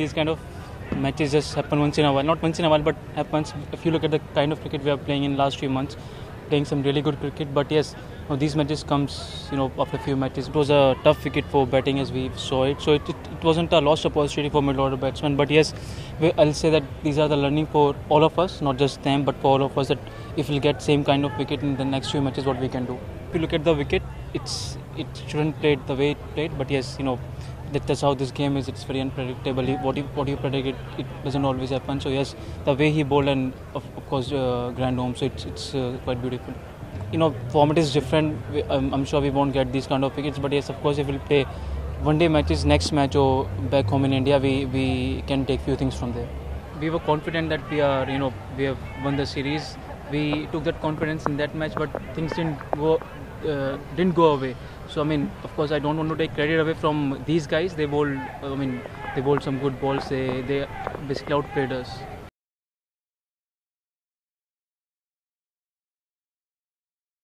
These kind of matches just happen once in a while. Not once in a while, but happens. If you look at the kind of cricket we are playing in last few months, playing some really good cricket. But yes, you know, these matches comes, you know, after a few matches. It was a tough wicket for batting as we saw it. So it wasn't a lost opportunity for middle order batsmen. But yes, I'll say that these are the learning for all of us, not just them, but for all of us, that if we'll get same kind of wicket in the next few matches, what we can do. If you look at the wicket, it shouldn't play it the way it played. But yes, you know, that's how this game is. It's very unpredictable. What you predict, it doesn't always happen. So yes, the way he bowled and of course Grandholm, so it's quite beautiful. You know, format is different. I'm sure we won't get these kind of wickets, but yes, of course, if we'll play one-day matches, next match or back home in India, we can take few things from there. We were confident that we have won the series. We took that confidence in that match, but things didn't go away. So I mean, of course, I don't want to take credit away from these guys. They bowled some good balls. They basically outplayed us.